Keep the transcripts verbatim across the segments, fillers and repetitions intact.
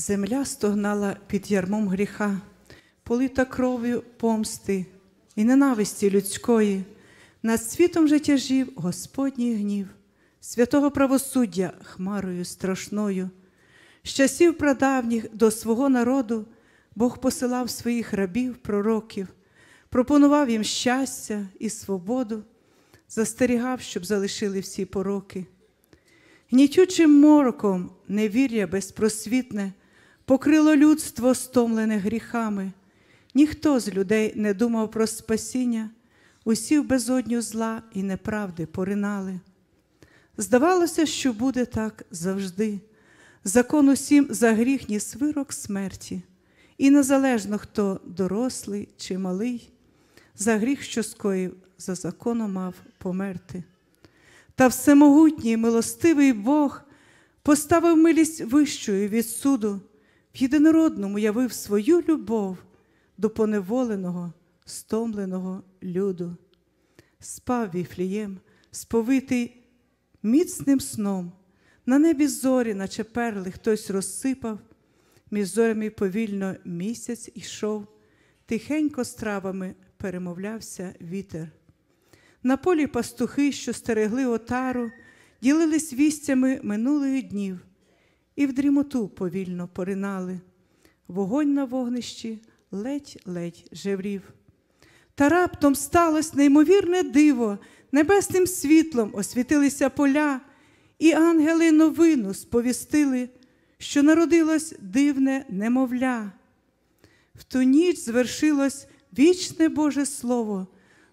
Земля стогнала під ярмом гріха, полита кров'ю помсти і ненависті людської. Над світом же тяжів Господній гнів, святого правосуддя хмарою страшною. З часів прадавніх до свого народу Бог посилав своїх рабів, пророків, пропонував їм щастя і свободу, застерігав, щоб залишили всі пороки. Гнітючим мороком невір'я безпросвітне покрило людство, стомлене гріхами. Ніхто з людей не думав про спасіння, усі в безодню зла і неправди поринали. Здавалося, що буде так завжди. Закон усім за гріх ніс вирок смерті. І незалежно, хто дорослий чи малий, за гріх, що скоїв, за законом мав померти. Та всемогутній, милостивий Бог поставив милість вищою від суду, в єдинородному явив свою любов до поневоленого, стомленого люду. Спав Віфлієм, сповитий міцним сном, на небі зорі, наче перли, хтось розсипав, між зорями повільно місяць ішов, тихенько з травами перемовлявся вітер. На полі пастухи, що стерегли отару, ділились вістями минулих днів і в дрімоту повільно поринали. Вогонь на вогнищі ледь-ледь жеврів. Та раптом сталося неймовірне диво, небесним світлом освітилися поля, і ангели новину сповістили, що народилось дивне немовля. В ту ніч звершилось вічне Боже Слово,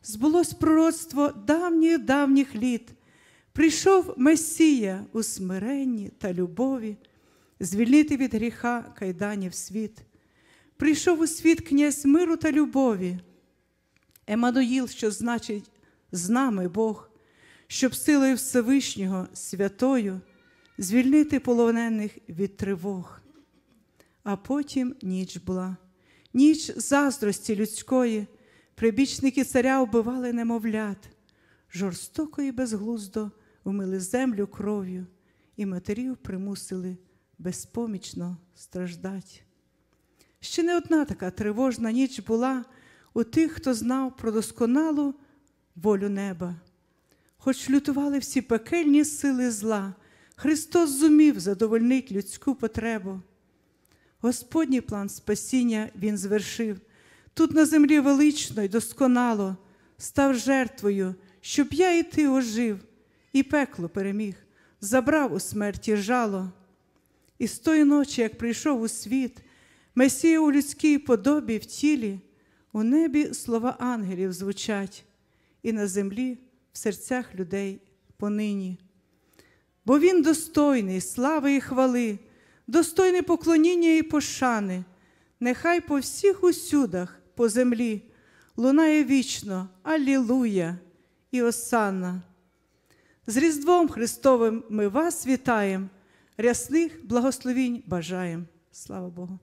збулось пророцтво давніх-давніх літ. Прийшов Месія у смиренні та любові звільнити від гріха кайданів світ. Прийшов у світ князь миру та любові, Еммануїл, що значить «з нами Бог», щоб силою Всевишнього, святою, звільнити полонених від тривог. А потім ніч була, ніч заздрості людської. Прибічники царя вбивали немовлят, жорстоко і безглуздо умили землю кров'ю, і матерів примусили безпомічно страждати. Ще не одна така тривожна ніч була у тих, хто знав про досконалу волю неба. Хоч лютували всі пекельні сили зла, Христос зумів задовольнити людську потребу. Господній план спасіння Він звершив. Тут на землі велично й досконало став жертвою, щоб я і ти ожив, і пекло переміг, забрав у смерті жало. І з тої ночі, як прийшов у світ, Месія у людській подобі в тілі, у небі слова ангелів звучать, і на землі в серцях людей понині. Бо Він достойний слави і хвали, достойний поклоніння і пошани. Нехай по всіх усюдах по землі лунає вічно «Алілуя» і «Осанна». З Різдвом Христовим ми вас вітаєм, рясних благословінь бажаєм. Слава Богу!